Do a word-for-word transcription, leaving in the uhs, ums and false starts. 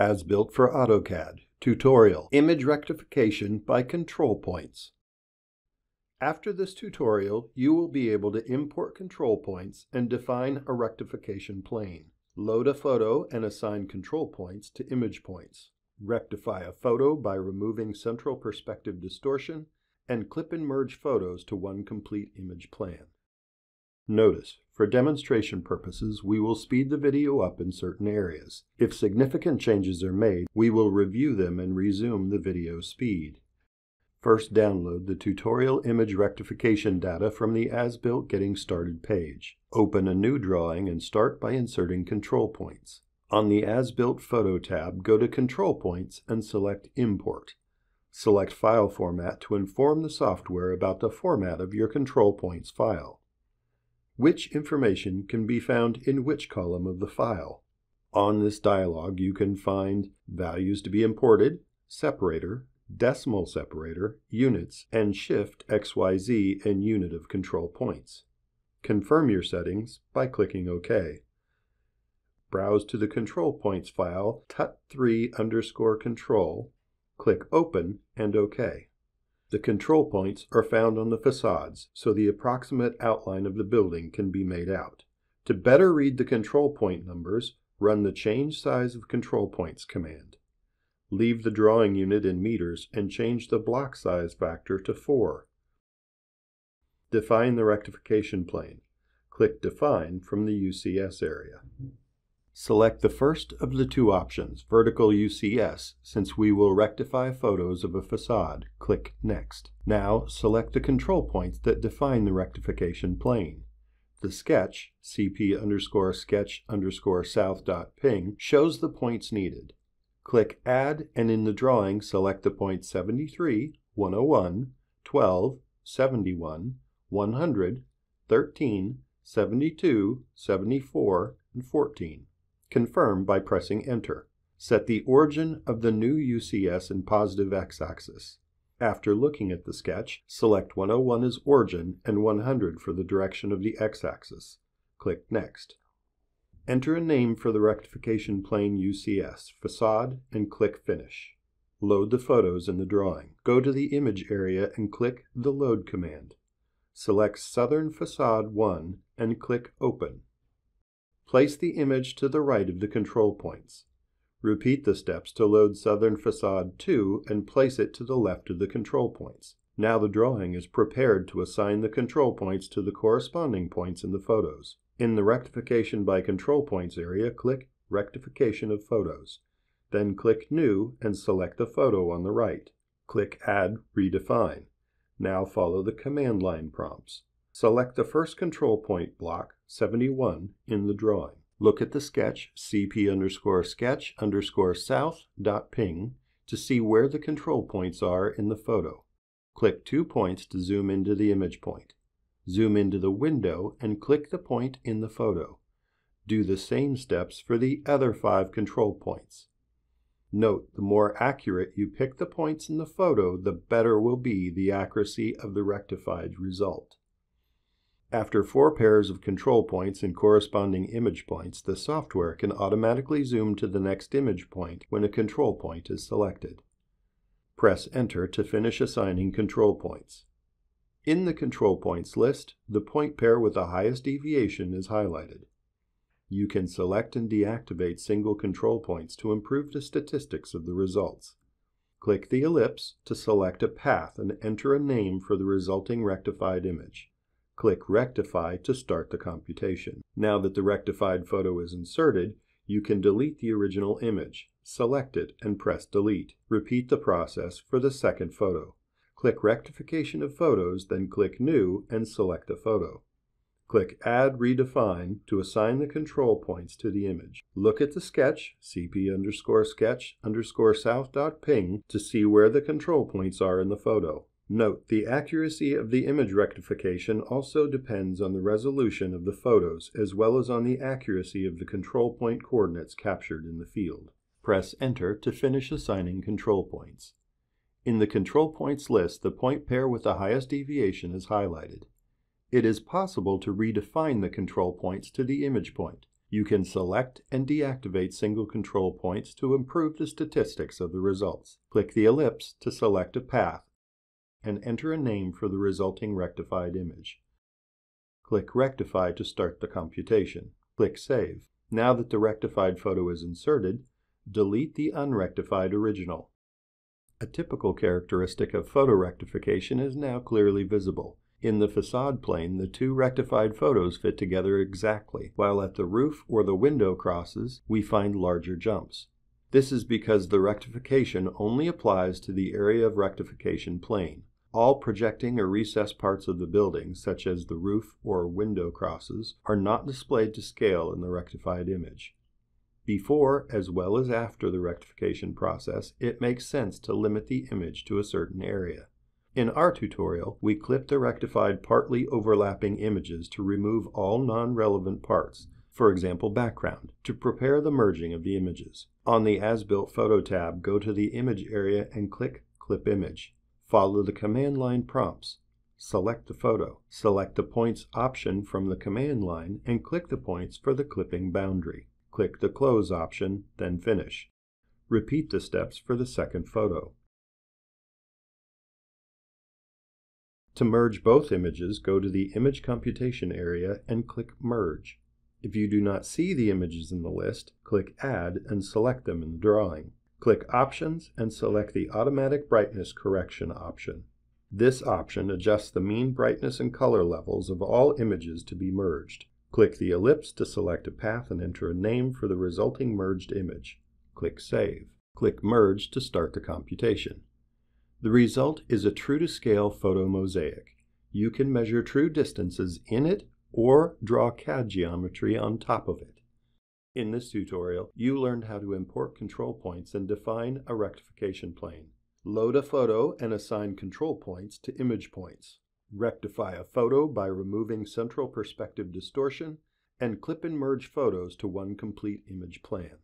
As-Built for AutoCAD tutorial, image rectification by control points. After this tutorial, you will be able to import control points and define a rectification plane. Load a photo and assign control points to image points. Rectify a photo by removing central perspective distortion, and clip and merge photos to one complete image plan. Notice, for demonstration purposes, we will speed the video up in certain areas. If significant changes are made, we will review them and resume the video speed. First, download the tutorial image rectification data from the As-Built Getting Started page. Open a new drawing and start by inserting control points. On the As-Built Photo tab, go to Control Points and select Import. Select File Format to inform the software about the format of your control points file. Which information can be found in which column of the file? On this dialog, you can find values to be imported, separator, decimal separator, units, and shift X Y Z and unit of control points. Confirm your settings by clicking OK. Browse to the control points file tut three underscore control, click Open and OK. The control points are found on the facades, so the approximate outline of the building can be made out. To better read the control point numbers, run the Change Size of Control Points command. Leave the drawing unit in meters and change the block size factor to four. Define the rectification plane. Click Define from the U C S area. Select the first of the two options, vertical U C S, since we will rectify photos of a facade. Click Next. Now select the control points that define the rectification plane. The sketch, c p underscore sketch underscore south dot p n g, shows the points needed. Click Add and in the drawing select the points seventy-three, one oh one, twelve, seventy-one, one hundred, thirteen, seventy-two, seventy-four, and fourteen. Confirm by pressing Enter. Set the origin of the new U C S in positive x-axis. After looking at the sketch, select one oh one as origin and one hundred for the direction of the x-axis. Click Next. Enter a name for the rectification plane U C S, facade, and click Finish. Load the photos in the drawing. Go to the image area and click the Load command. Select Southern Facade one and click Open. Place the image to the right of the control points. Repeat the steps to load Southern Facade two and place it to the left of the control points. Now the drawing is prepared to assign the control points to the corresponding points in the photos. In the Rectification by Control Points area, click Rectification of Photos. Then click New and select the photo on the right. Click Add Redefine. Now follow the command line prompts. Select the first control point block, seventy-one, in the drawing. Look at the sketch, c p underscore sketch underscore south dot p n g, to see where the control points are in the photo. Click two points to zoom into the image point. Zoom into the window and click the point in the photo. Do the same steps for the other five control points. Note, the more accurate you pick the points in the photo, the better will be the accuracy of the rectified result. After four pairs of control points and corresponding image points, the software can automatically zoom to the next image point when a control point is selected. Press Enter to finish assigning control points. In the control points list, the point pair with the highest deviation is highlighted. You can select and deactivate single control points to improve the statistics of the results. Click the ellipse to select a path and enter a name for the resulting rectified image. Click Rectify to start the computation. Now that the rectified photo is inserted, you can delete the original image, select it, and press Delete. Repeat the process for the second photo. Click Rectification of Photos, then click New and select a photo. Click Add Redefine to assign the control points to the image. Look at the sketch, c p underscore sketch underscore south dot p n g, to see where the control points are in the photo. Note, the accuracy of the image rectification also depends on the resolution of the photos as well as on the accuracy of the control point coordinates captured in the field. Press Enter to finish assigning control points. In the control points list, the point pair with the highest deviation is highlighted. It is possible to redefine the control points to the image point. You can select and deactivate single control points to improve the statistics of the results. Click the ellipse to select a path and enter a name for the resulting rectified image. Click Rectify to start the computation. Click Save. Now that the rectified photo is inserted, delete the unrectified original. A typical characteristic of photo rectification is now clearly visible. In the facade plane, the two rectified photos fit together exactly, while at the roof or the window crosses, we find larger jumps. This is because the rectification only applies to the area of rectification plane. All projecting or recessed parts of the building, such as the roof or window crosses, are not displayed to scale in the rectified image. Before, as well as after the rectification process, it makes sense to limit the image to a certain area. In our tutorial, we clipped the rectified partly overlapping images to remove all non-relevant parts, for example background, to prepare the merging of the images. On the As-Built Photo tab, go to the Image area and click Clip Image. Follow the command line prompts. Select the photo. Select the Points option from the command line and click the points for the clipping boundary. Click the Close option, then Finish. Repeat the steps for the second photo. To merge both images, go to the Image Computation area and click Merge. If you do not see the images in the list, click Add and select them in the drawing. Click Options and select the Automatic Brightness Correction option. This option adjusts the mean brightness and color levels of all images to be merged. Click the ellipse to select a path and enter a name for the resulting merged image. Click Save. Click Merge to start the computation. The result is a true-to-scale photo mosaic. You can measure true distances in it or draw C A D geometry on top of it. In this tutorial, you learned how to import control points and define a rectification plane, load a photo and assign control points to image points, rectify a photo by removing central perspective distortion, and clip and merge photos to one complete image plan.